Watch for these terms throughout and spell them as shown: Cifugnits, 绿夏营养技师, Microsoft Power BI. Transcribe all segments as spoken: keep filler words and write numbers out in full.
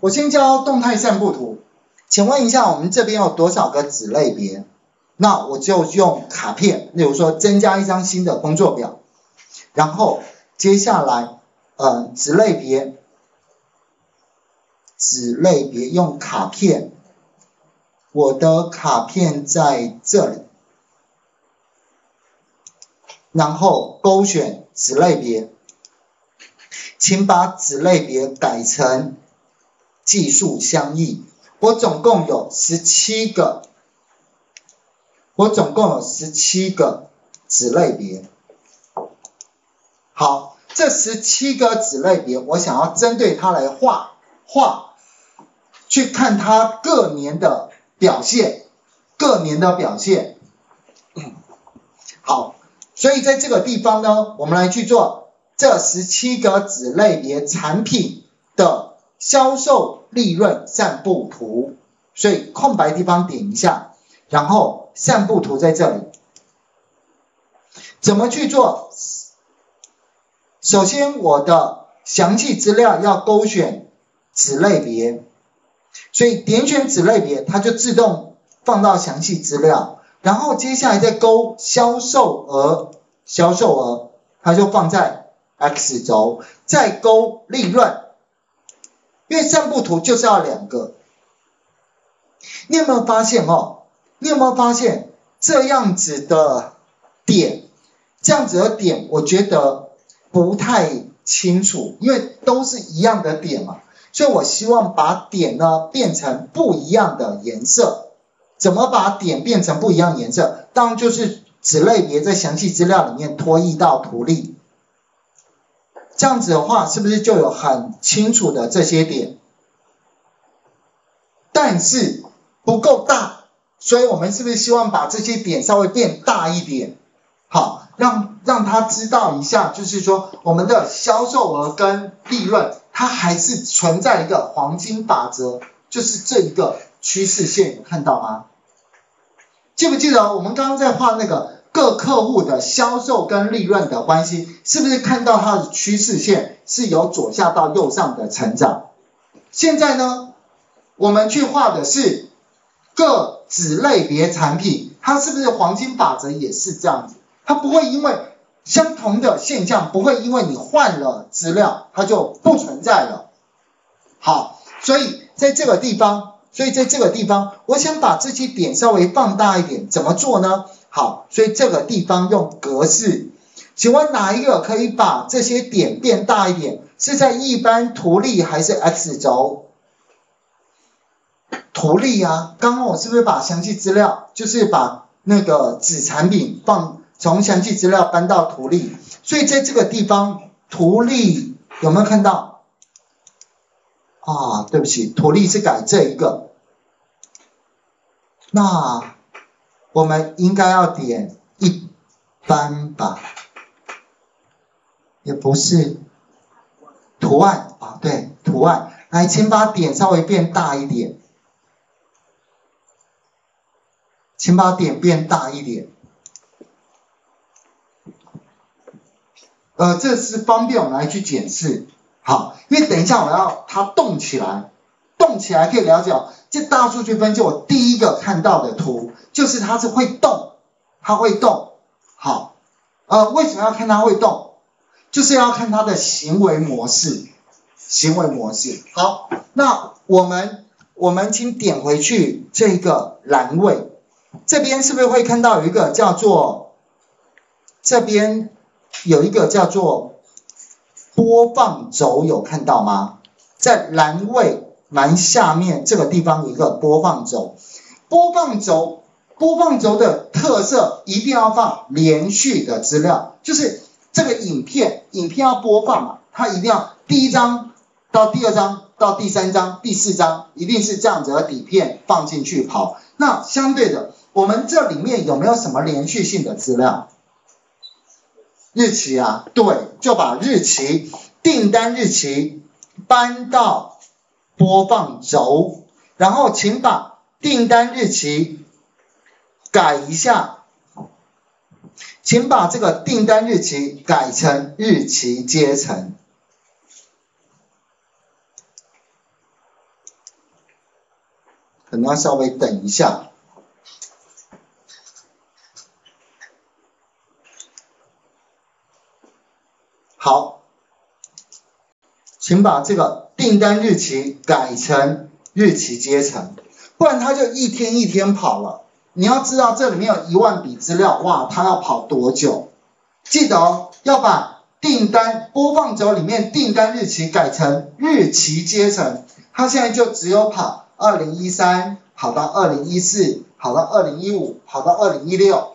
我先教动态散布图。请问一下，我们这边有多少个子类别？那我就用卡片，例如说增加一张新的工作表，然后接下来，呃，子类别，子类别用卡片，我的卡片在这里，然后勾选子类别，请把子类别改成技术相异。我总共有十七个。我总共有十七个子类别。好，这十七个子类别，我想要针对它来画画，去看它各年的表现，各年的表现。好，所以在这个地方呢，我们来去做这十七个子类别产品的销售利润散布图。所以空白地方点一下，然后散布图在这里，怎么去做？首先，我的详细资料要勾选子类别，所以点选子类别，它就自动放到详细资料。然后接下来再勾销售额，销售额它就放在 X 轴，再勾利润，因为散布图就是要两个。你有没有发现哦？你有没有发现这样子的点，这样子的点，我觉得不太清楚，因为都是一样的点嘛，所以我希望把点呢变成不一样的颜色。怎么把点变成不一样颜色？当然就是子类别在详细资料里面拖曳到图例，这样子的话，是不是就有很清楚的这些点？但是不够大。所以我们是不是希望把这些点稍微变大一点，好，让让他知道一下，就是说我们的销售额跟利润，它还是存在一个黄金法则，就是这一个趋势线，有看到吗？记不记得我们刚刚在画那个各客户的销售跟利润的关系，是不是看到它的趋势线是由左下到右上的成长？现在呢，我们去画的是各子类别产品，它是不是黄金法则也是这样子？它不会因为相同的现象，不会因为你换了资料，它就不存在了。好，所以在这个地方，所以在这个地方，我想把这些点稍微放大一点，怎么做呢？好，所以这个地方用格式，请问哪一个可以把这些点变大一点？是在一般图例还是 X 轴？图例啊，刚刚我是不是把详细资料，就是把那个子产品放从详细资料搬到图例，所以在这个地方图例有没有看到？啊，对不起，图例是改这一个，那我们应该要点一般吧，也不是图案啊，对，图案，来，请把点稍微变大一点。请把点变大一点，呃，这是方便我们来去检视，好，因为等一下我要它动起来，动起来可以了解，这大数据分析我第一个看到的图就是它是会动，它会动，好，呃，为什么要看它会动？就是要看它的行为模式，行为模式，好，那我们我们请点回去这个栏位。这边是不是会看到有一个叫做，这边有一个叫做播放轴，有看到吗？在栏位栏下面这个地方有一个播放轴，播放轴，播放轴的特色一定要放连续的资料，就是这个影片，影片要播放嘛，它一定要第一章到第二章到第三章、第四章，一定是这样子的底片放进去跑。那相对的，我们这里面有没有什么连续性的资料？日期啊，对，就把日期、订单日期搬到播放轴，然后请把订单日期改一下，请把这个订单日期改成日期阶层。可能要稍微等一下。好，请把这个订单日期改成日期阶层，不然它就一天一天跑了。你要知道这里面有一万笔资料，哇，它要跑多久？记得哦，要把订单播放轴里面订单日期改成日期阶层，它现在就只有跑二零一三，跑到二零一四，跑到二零一五，跑到二零一六。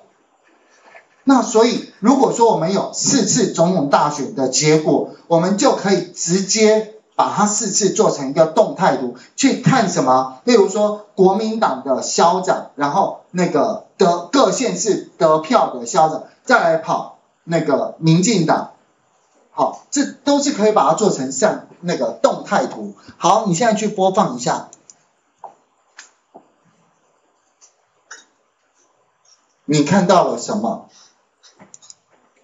那所以如果说我们有四次总统大选的结果，我们就可以直接把它四次做成一个动态图去看什么，例如说国民党的消长，然后那个得各县市得票的消长，再来跑那个民进党，好，这都是可以把它做成像那个动态图。好，你现在去播放一下，你看到了什么？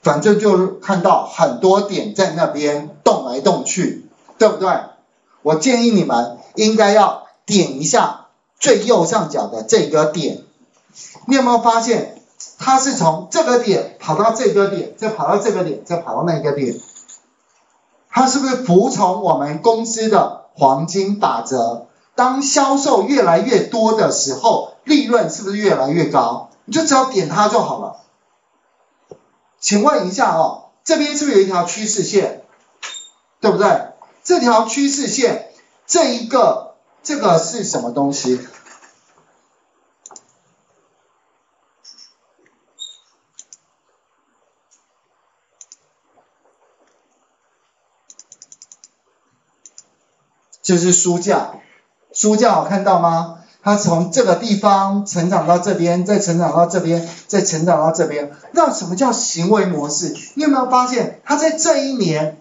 反正就是看到很多点在那边动来动去，对不对？我建议你们应该要点一下最右上角的这个点，你有没有发现它是从这个点跑到这个点，再跑到这个点，再跑到那个点？它是不是服从我们公司的黄金法则？当销售越来越多的时候，利润是不是越来越高？你就只要点它就好了。请问一下哦，这边是不是有一条趋势线，对不对？这条趋势线，这一个这个是什么东西？就是书架，书架好看到吗？它从这个地方成长到这边，再成长到这边，再成长到这边。那什么叫行为模式？你有没有发现，它在这一年，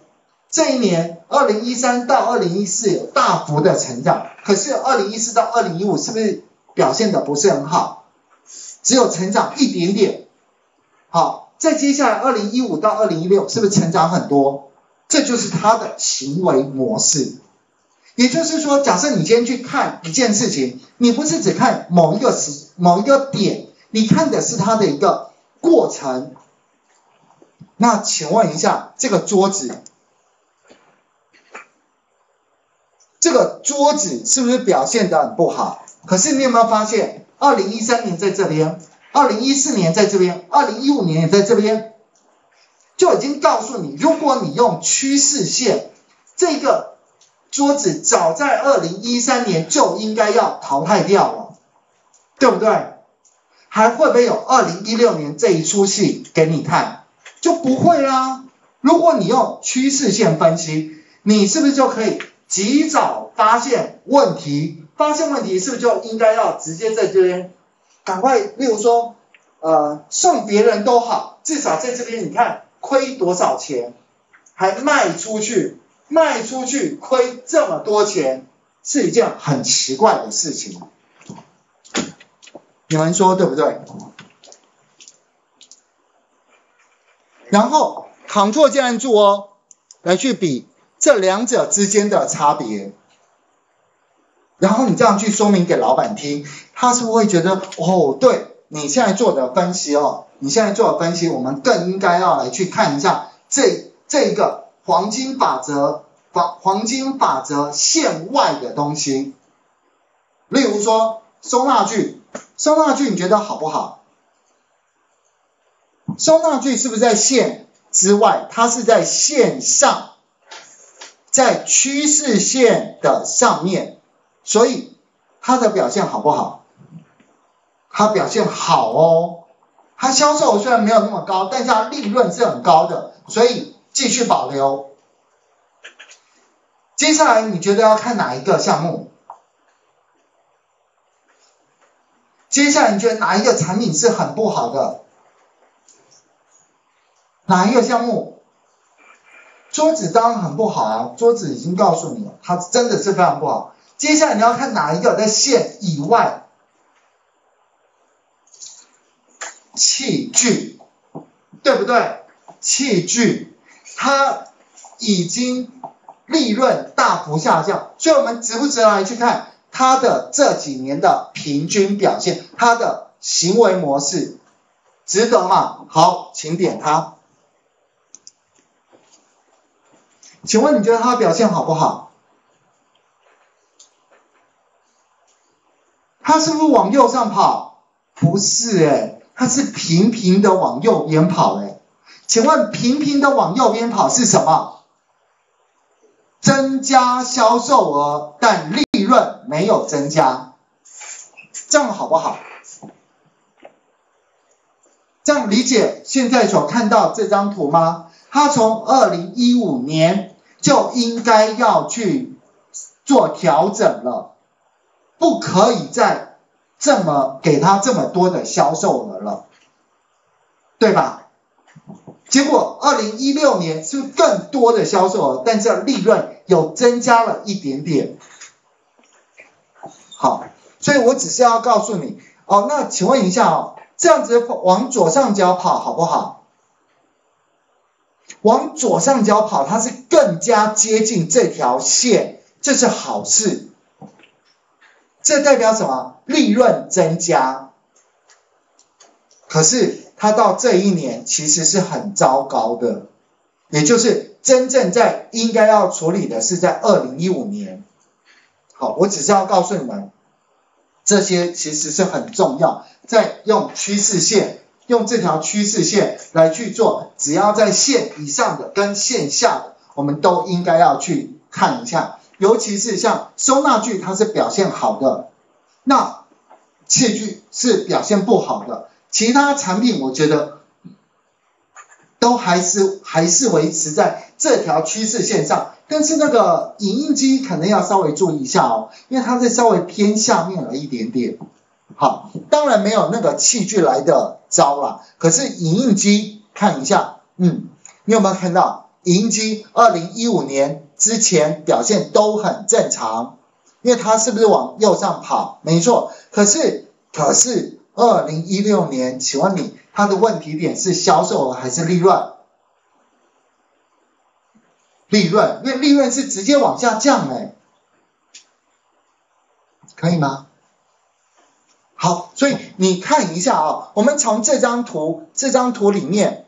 这一年二零一三到二零一四有大幅的成长，可是二零一四到二零一五是不是表现的不是很好？只有成长一点点。好，再接下来二零一五到二零一六是不是成长很多？这就是它的行为模式。也就是说，假设你今天去看一件事情，你不是只看某一个时某一个点，你看的是它的一个过程。那请问一下，这个桌子，这个桌子是不是表现得很不好？可是你有没有发现，二零一三年在这边，二零一四年在这边，二零一五年也在这边，就已经告诉你，如果你用趋势线，这个桌子早在二零一三年就应该要淘汰掉了，对不对？还会不会有二零一六年这一出戏给你看？就不会啦。如果你用趋势线分析，你是不是就可以及早发现问题？发现问题是不是就应该要直接在这边赶快，例如说呃，送别人都好，至少在这边你看亏多少钱，还卖出去，卖出去亏这么多钱是一件很奇怪的事情，你们说对不对？然后 Ctrl 键按住哦，来去比这两者之间的差别，然后你这样去说明给老板听，他是不是会觉得哦，对你现在做的分析哦，你现在做的分析，我们更应该要来去看一下这这一个。黄金法则，黄黄金法则线外的东西，例如说收纳句，收纳句你觉得好不好？收纳句是不是在线之外？它是在线上，在趋势线的上面，所以它的表现好不好？它表现好哦，它销售虽然没有那么高，但是它利润是很高的，所以继续保留。接下来你觉得要看哪一个项目？接下来你觉得哪一个产品是很不好的？哪一个项目？桌子当然很不好啊，桌子已经告诉你了，它真的是非常不好。接下来你要看哪一个在线以外？器具，对不对？器具。它已经利润大幅下降，所以我们值不值得来去看他的这几年的平均表现，他的行为模式，值得吗？好，请点他。请问你觉得他的表现好不好？他是不是往右上跑？不是哎、欸，他是平平的往右边跑哎、欸。请问平平的往右边跑是什么？增加销售额，但利润没有增加，这样好不好？这样理解现在所看到这张图吗？他从二零一五年就应该要去做调整了，不可以再这么给他这么多的销售额了，对吧？结果二零一六年是更多的销售额，但是利润有增加了一点点。好，所以我只是要告诉你哦，那请问一下哦，这样子往左上角跑好不好？往左上角跑，它是更加接近这条线，这是好事。这代表什么？利润增加。可是他到这一年其实是很糟糕的，也就是真正在应该要处理的是在二零一五年。好，我只是要告诉你们，这些其实是很重要，再用趋势线，用这条趋势线来去做，只要在线以上的跟线下的，我们都应该要去看一下，尤其是像收纳具它是表现好的，那器具是表现不好的。其他产品我觉得都还是还是维持在这条趋势线上，但是那个影印机可能要稍微注意一下哦，因为它是稍微偏下面了一点点。好，当然没有那个器具来的糟啦，可是影印机看一下，嗯，你有没有看到影印机二零一五年之前表现都很正常，因为它是不是往右上跑？没错，可是可是二零一六年，请问你他的问题点是销售额还是利润？利润，因为利润是直接往下降哎、欸，可以吗？好，所以你看一下啊、哦，我们从这张图这张图里面，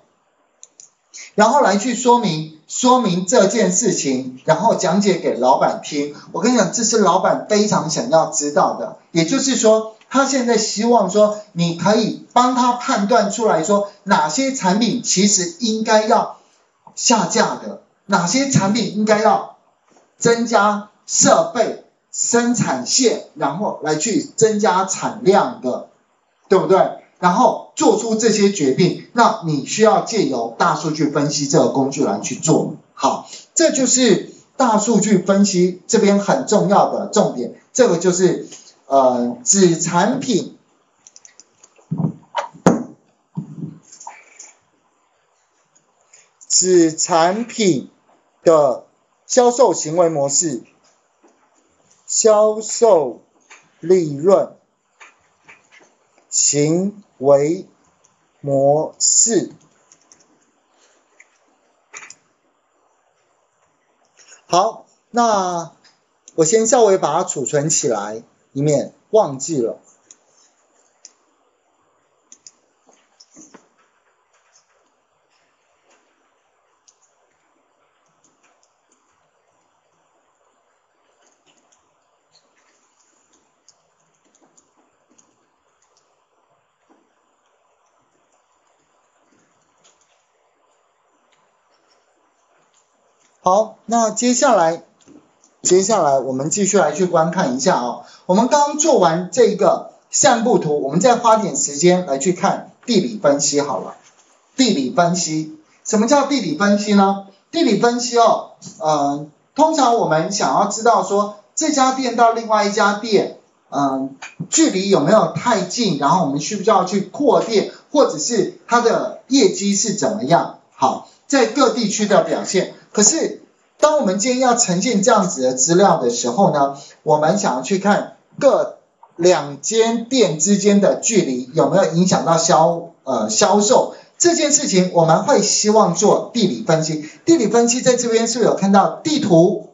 然后来去说明说明这件事情，然后讲解给老板听。我跟你讲，这是老板非常想要知道的，也就是说。他现在希望说你可以帮他判断出来说哪些产品其实应该要下架的，哪些产品应该要增加设备生产线，然后来去增加产量的，对不对？然后做出这些决定，那你需要借由大数据分析这个工具来去做。好，这就是大数据分析这边很重要的重点，这个就是呃，子产品子产品的销售行为模式、销售利润、行为模式。好，那我先稍微把它储存起来。里面忘记了，好，那接下来接下来我们继续来去观看一下哦。我们刚刚做完这个散布图，我们再花点时间来去看地理分析好了。地理分析，什么叫地理分析呢？地理分析哦，呃，通常我们想要知道说这家店到另外一家店，嗯、呃，距离有没有太近，然后我们需不需要去扩店，或者是它的业绩是怎么样？好，在各地区的表现，可是。当我们今天要呈现这样子的资料的时候呢，我们想要去看各两间店之间的距离有没有影响到销呃销售这件事情，我们会希望做地理分析。地理分析在这边是不是有看到地图，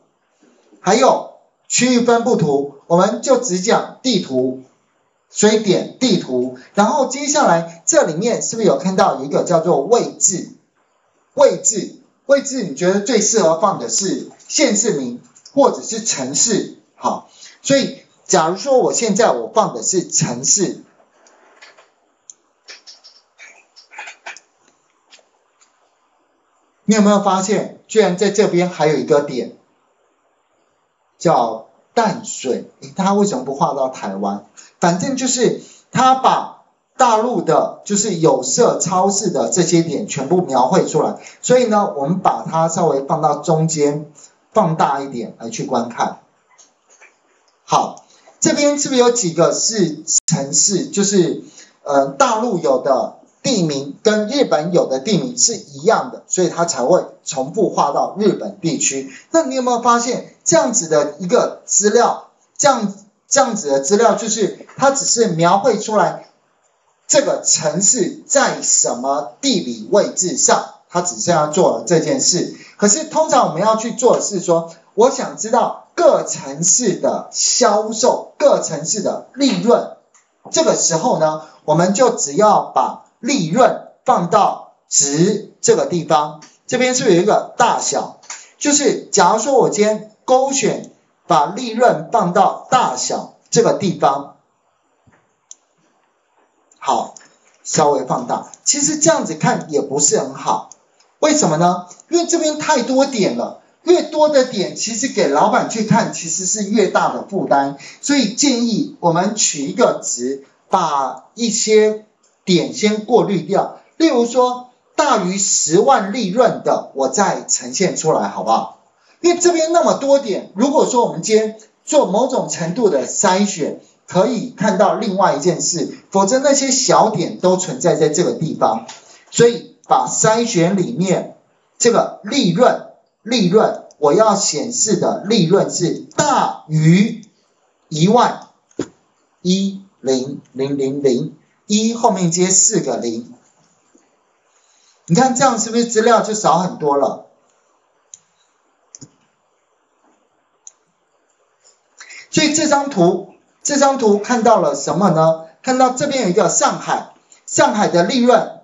还有区域分布图，我们就只讲地图，所以点地图。然后接下来这里面是不是有看到一个叫做位置？位置，位置你觉得最适合放的是县市名或者是城市，好，所以假如说我现在我放的是城市，你有没有发现，居然在这边还有一个点？叫淡水，他为什么不画到台湾？反正就是他把大陆的，就是有色超市的这些点全部描绘出来，所以呢，我们把它稍微放到中间，放大一点来去观看。好，这边是不是有几个是城市？就是呃，大陆有的地名跟日本有的地名是一样的，所以它才会重复画到日本地区。那你有没有发现这样子的一个资料，这样这样子的资料就是它只是描绘出来这个城市在什么地理位置上，它只是要做了这件事。可是通常我们要去做的是说，我想知道各城市的销售，各城市的利润。这个时候呢，我们就只要把利润放到值这个地方，这边是不是有一个大小？就是假如说我今天勾选把利润放到大小这个地方，好，稍微放大。其实这样子看也不是很好，为什么呢？因为这边太多点了，越多的点其实给老板去看其实是越大的负担，所以建议我们取一个值，把一些点先过滤掉，例如说大于十万利润的，我再呈现出来，好不好？因为这边那么多点，如果说我们今天做某种程度的筛选，可以看到另外一件事，否则那些小点都存在在这个地方，所以把筛选里面这个利润，利润我要显示的利润是大于一万一零零零零。一后面接四个零，你看这样是不是资料就少很多了？所以这张图，这张图看到了什么呢？看到这边有一个上海，上海的利润，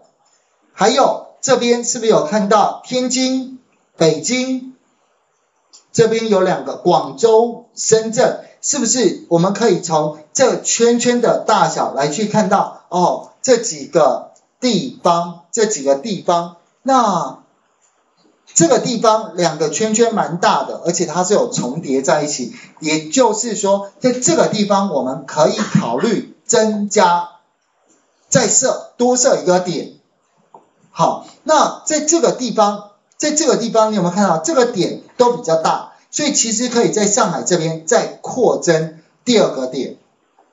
还有这边是不是有看到天津、北京，这边有两个广州、深圳，是不是我们可以从这圈圈的大小来去看到？哦，这几个地方，这几个地方，那这个地方两个圈圈蛮大的，而且它是有重叠在一起，也就是说，在这个地方我们可以考虑增加，再设多设一个点。好，那在这个地方，在这个地方你有没有看到这个点都比较大，所以其实可以在上海这边再扩增第二个点。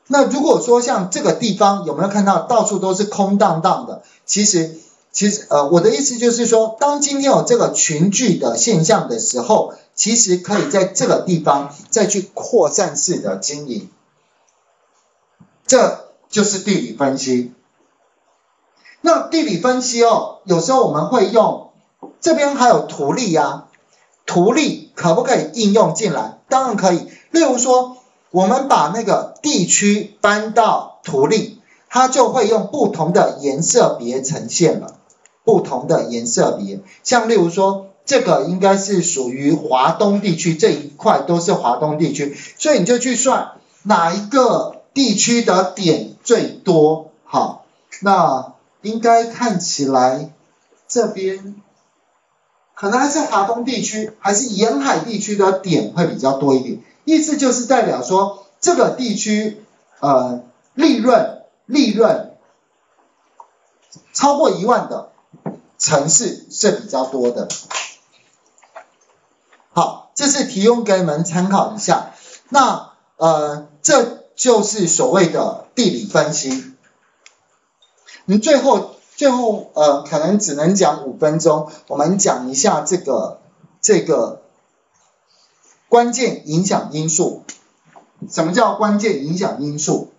那如果说像这个地方有没有看到到处都是空荡荡的，其实其实呃我的意思就是说，当今天有这个群聚的现象的时候，其实可以在这个地方再去扩散式的经营，这就是地理分析。那地理分析哦，有时候我们会用这边还有图例啊，图例可不可以应用进来？当然可以，例如说我们把那个地区搬到图例，它就会用不同的颜色别呈现了，不同的颜色别，像例如说这个应该是属于华东地区，这一块都是华东地区，所以你就去算哪一个地区的点最多。好，那应该看起来这边可能还是华东地区，还是沿海地区的点会比较多一点，意思就是代表说这个地区呃利润利润超过一万的城市是比较多的。好，这是提供给你们参考一下。那呃这就是所谓的地理分析。你最后最后呃可能只能讲五分钟，我们讲一下这个这个。关键影响因素，什么叫关键影响因素？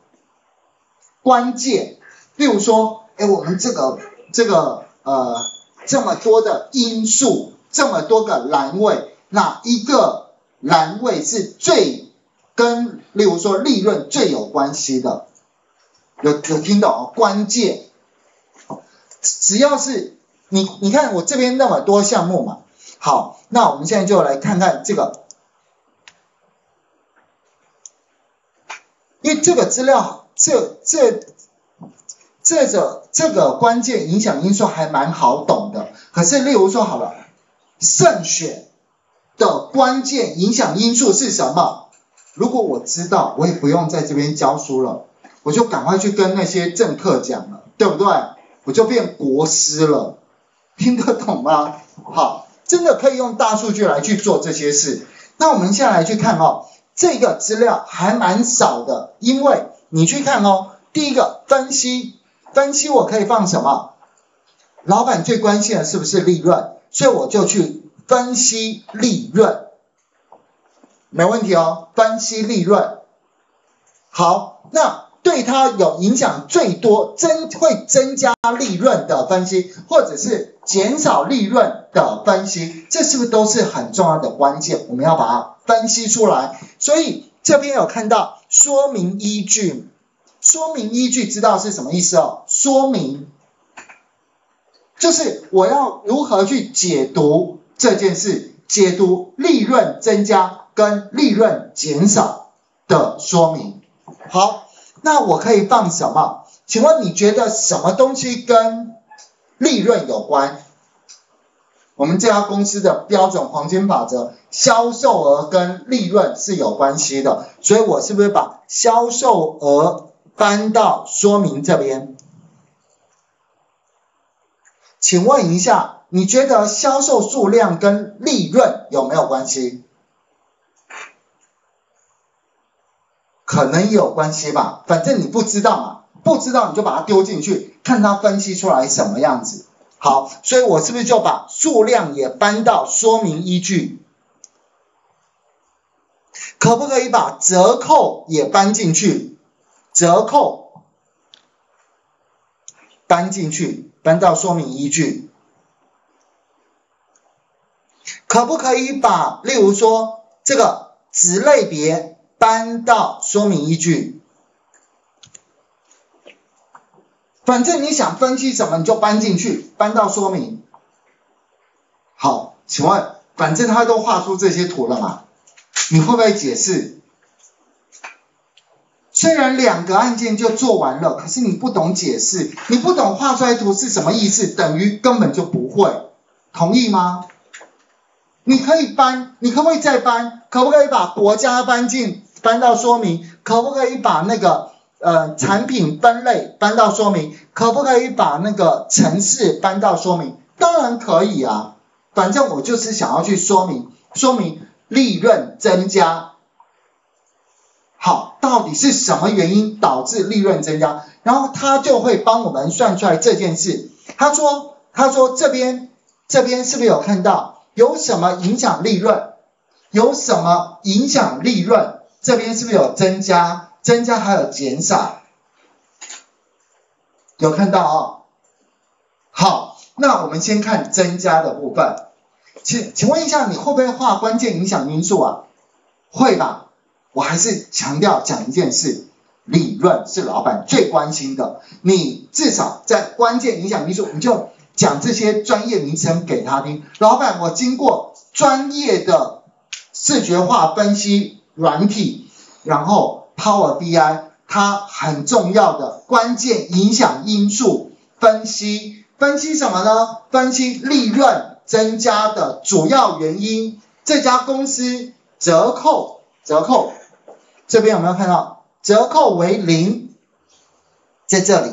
关键，例如说，哎，我们这个这个呃这么多的因素，这么多个栏位，哪一个栏位是最跟例如说利润最有关系的，有有听懂？关键，只要是你你看我这边那么多项目嘛，好，那我们现在就来看看这个，因为这个资料这这这个这个关键影响因素还蛮好懂的，可是例如说好了，胜选的关键影响因素是什么？如果我知道，我也不用在这边教书了，我就赶快去跟那些政客讲了，对不对？我就变国师了，听得懂吗？好，真的可以用大数据来去做这些事。那我们下来去看哦，这个资料还蛮少的，因为你去看哦，第一个分析，分析我可以放什么？老板最关心的是不是利润？所以我就去分析利润。没问题哦，分析利润。好，那对它有影响最多，增会增加利润的分析，或者是减少利润的分析，这是不是都是很重要的关键？我们要把它分析出来。所以这边有看到说明依据，说明依据知道是什么意思哦？说明就是我要如何去解读这件事，解读利润增加跟利润减少的说明。好，那我可以放什么？请问你觉得什么东西跟利润有关？我们这家公司的标准黄金法则，销售额跟利润是有关系的，所以我是不是把销售额搬到说明这边？请问一下，你觉得销售数量跟利润有没有关系？可能也有关系吧，反正你不知道嘛，不知道你就把它丢进去，看它分析出来什么样子。好，所以我是不是就把数量也搬到说明依据？可不可以把折扣也搬进去？折扣搬进去，搬到说明依据。可不可以把，例如说这个子类别？搬到说明依据，反正你想分析什么你就搬进去，搬到说明。好，请问，反正他都画出这些图了嘛，你会不会解释？虽然两个案件就做完了，可是你不懂解释，你不懂画出来图是什么意思，等于根本就不会，同意吗？你可以搬，你可不可以再搬？可不可以把国家搬进搬到说明？可不可以把那个呃产品分类搬到说明？可不可以把那个城市搬到说明？当然可以啊，反正我就是想要去说明说明利润增加。好，到底是什么原因导致利润增加？然后他就会帮我们算出来这件事。他说他说这边这边是不是有看到？有什么影响利润？有什么影响利润？这边是不是有增加？增加还有减少？有看到哦？好，那我们先看增加的部分。请请问一下，你会不会画关键影响因素啊？会吧？我还是强调讲一件事，利润是老板最关心的，你至少在关键影响因素，你就讲这些专业名称给他听。老板，我经过专业的视觉化分析软体，然后 Power B I 它很重要的关键影响因素分析，分析什么呢？分析利润增加的主要原因。这家公司折扣，折扣这边有没有看到？折扣为零，在这里。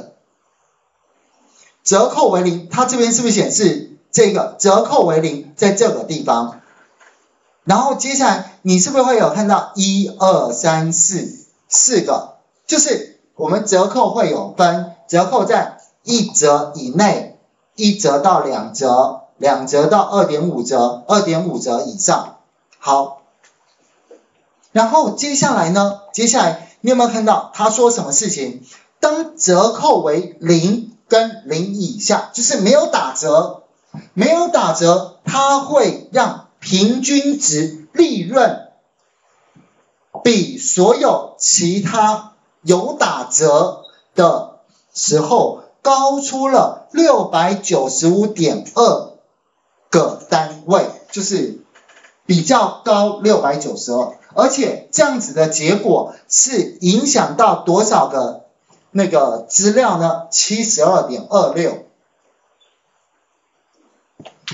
折扣为零，它这边是不是显示这个折扣为零在这个地方？然后接下来你是不是会有看到一二三四四个？就是我们折扣会有分，折扣在一折以内，一折到两折，两折到 二点五 折， 二点五 折以上。好，然后接下来呢？接下来你有没有看到他说什么事情？当折扣为零跟零以下，就是没有打折，没有打折，它会让平均值利润比所有其他有打折的时候高出了 六百九十五点二 个单位，就是比较高 六百九十二， 而且这样子的结果是影响到多少个那个资料呢？ 七十二点二六。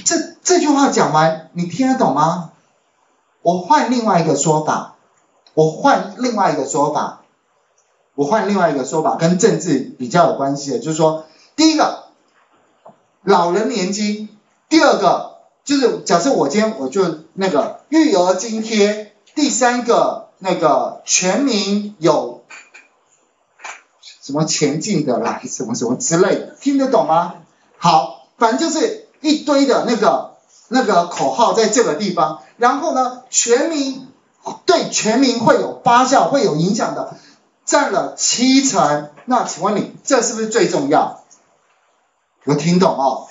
这这句话讲完你听得懂吗？我换另外一个说法，我换另外一个说法，我换另外一个说法跟政治比较有关系的，就是说第一个老人年金，第二个就是假设我今天我就那个育儿津贴，第三个那个全民有什么前进的来什么什么之类的，听得懂吗？好，反正就是一堆的那个那个口号在这个地方，然后呢，全民对全民会有发酵会有影响的，占了七成。那请问你这是不是最重要？有听懂哦？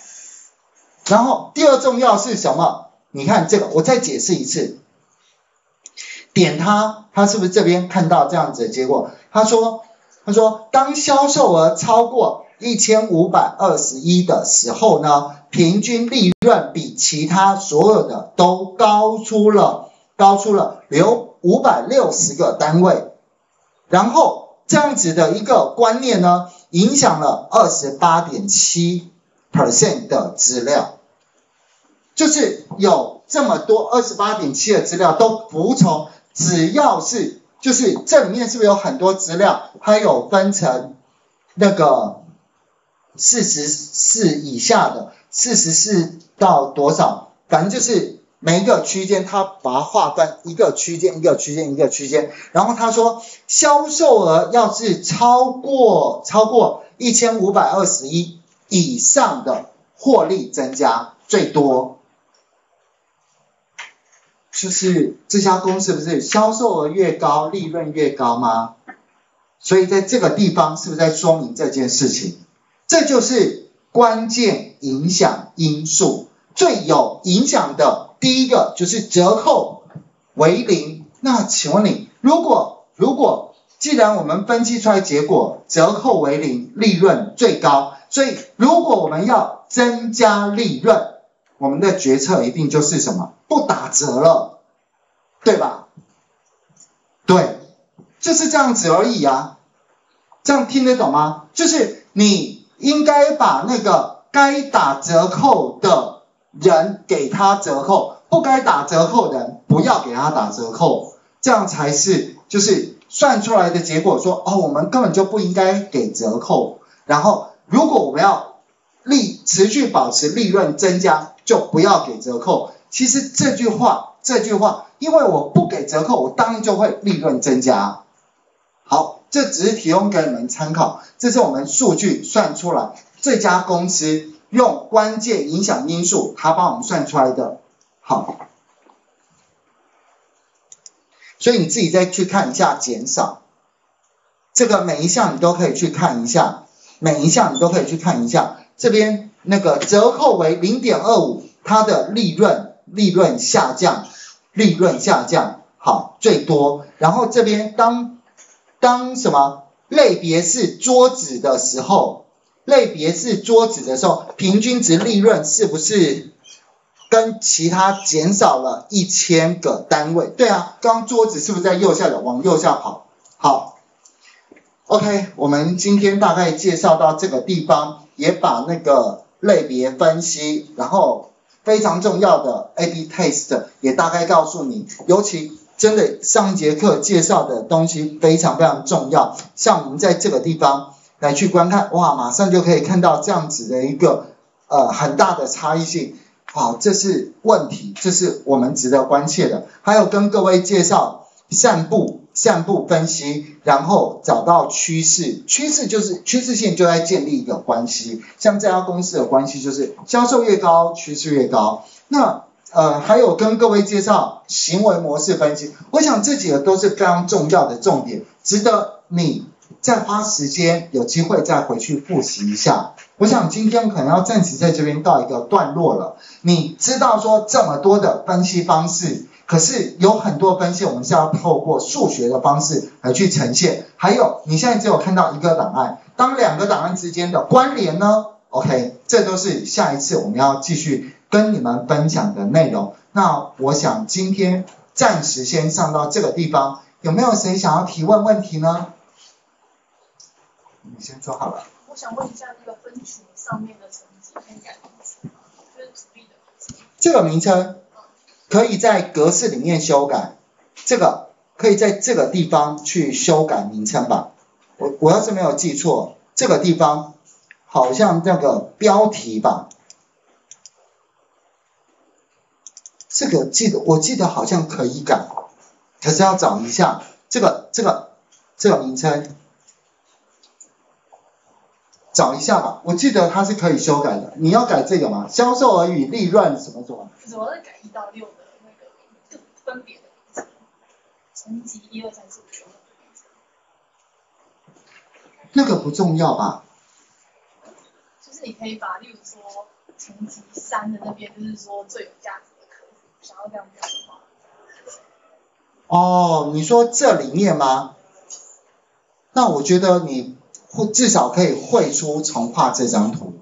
然后第二重要是什么？你看这个，我再解释一次。点它，它是不是这边看到这样子的结果？他说，他说，当销售额超过一千五百二十一的时候呢，平均利润比其他所有的都高出了，高出了五百六十个单位。然后这样子的一个观念呢，影响了 百分之二十八点七 的资料。就是有这么多 百分之二十八点七 的资料都服从，只要是就是这里面是不是有很多资料，它有分成那个四十四以下的四十四到多少，反正就是每一个区间它把它划分一个区间一个区间一个区间，然后他说销售额要是超过超过一千五百二十一以上的获利增加最多，就是这家公司不是销售额越高利润越高吗？所以在这个地方是不是在说明这件事情？这就是关键影响因素，最有影响的第一个就是折扣为零。那请问你，如果如果既然我们分析出来结果折扣为零，利润最高，所以如果我们要增加利润，我们的决策一定就是什么？不打折了，对吧？对，就是这样子而已啊。这样听得懂吗？就是你应该把那个该打折扣的人给他折扣，不该打折扣的人不要给他打折扣，这样才是就是算出来的结果说，哦，我们根本就不应该给折扣。然后如果我们要利持续保持利润增加，就不要给折扣。其实这句话这句话因为我不给折扣，我当然就会利润增加。好，这只是提供给你们参考，这是我们数据算出来这家公司用关键影响因素它帮我们算出来的。好，所以你自己再去看一下减少这个，每一项你都可以去看一下，每一项你都可以去看一下。这边那个折扣为 零点二五， 它的利润利润下降，利润下降，好，最多。然后这边当当什么类别是桌子的时候，类别是桌子的时候，平均值利润是不是跟其他减少了一千个单位？对啊，刚桌子是不是在右下角往右下跑？好。OK， 我们今天大概介绍到这个地方，也把那个类别分析，然后非常重要的 A B test 也大概告诉你，尤其真的上节课介绍的东西非常非常重要，像我们在这个地方来去观看，哇，马上就可以看到这样子的一个呃很大的差异性，好，这是问题，这是我们值得关切的。还有跟各位介绍散步。散步分析，然后找到趋势，趋势就是趋势线就在建立一个关系，像这家公司的关系就是销售越高，趋势越高。那呃还有跟各位介绍行为模式分析，我想这几个都是非常重要的重点，值得你再花时间，有机会再回去复习一下。我想今天可能要暂时在这边到一个段落了。你知道说这么多的分析方式，可是有很多分析我们是要透过数学的方式来去呈现。还有你现在只有看到一个档案，当两个档案之间的关联呢 ？OK， 这都是下一次我们要继续跟你们分享的内容。那我想今天暂时先上到这个地方，有没有谁想要提问问题呢？你先说好了。我想问一下那个分群上面的成绩可以改名称吗？就是主力的名称。这个名称可以在格式里面修改，这个可以在这个地方去修改名称吧。我我要是没有记错，这个地方好像那个标题吧。这个记得，我记得好像可以改，可是要找一下这个这个这个名称，找一下吧。我记得它是可以修改的。你要改这个吗？销售额与利润什么什么？我要改一到六的那个分别的层级，一二三四五六。那个不重要吧？就是你可以把，例如说层级三的那边，就是说最有价值。想要这样标的话，哦，你说这里面吗？那我觉得你会至少可以绘出重画这张图，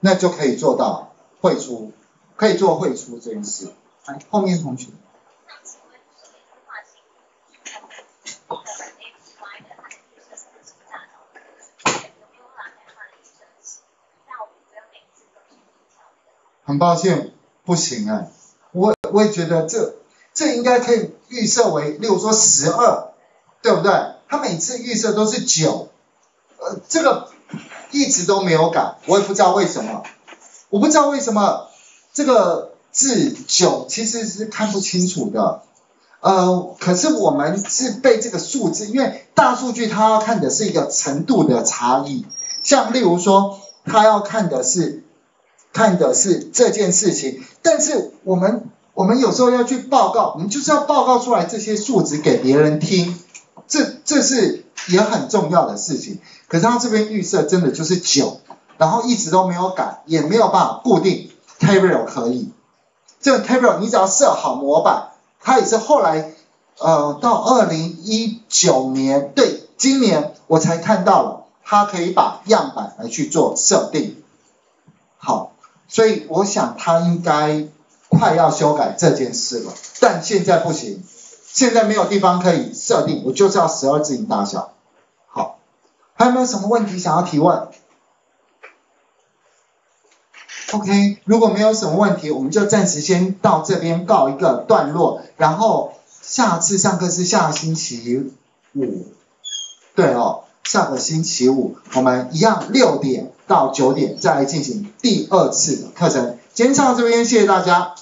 那就可以做到绘出，可以做绘出这件事。来，后面同学。很抱歉。不行哎，我我也觉得这这应该可以预设为，例如说十二，对不对？他每次预设都是九，呃，这个一直都没有改，我也不知道为什么，我不知道为什么这个字九其实是看不清楚的，呃，可是我们是被这个数字，因为大数据它要看的是一个程度的差异，像例如说它要看的是。看的是这件事情，但是我们我们有时候要去报告，我们就是要报告出来这些数值给别人听，这这是也很重要的事情。可是他这边预设真的就是九，然后一直都没有改，也没有办法固定 Tableau 可以，这个 Tableau 你只要设好模板，它也是后来呃到二零一九年，对，今年我才看到了，它可以把样板来去做设定，好。所以我想他应该快要修改这件事了，但现在不行，现在没有地方可以设定，我就是要十二字形大小。好，还有没有什么问题想要提问 ？OK， 如果没有什么问题，我们就暂时先到这边告一个段落，然后下次上课是下星期五，对哦。下个星期五，我们一样六点到九点再来进行第二次的课程。今天上到这边，谢谢大家。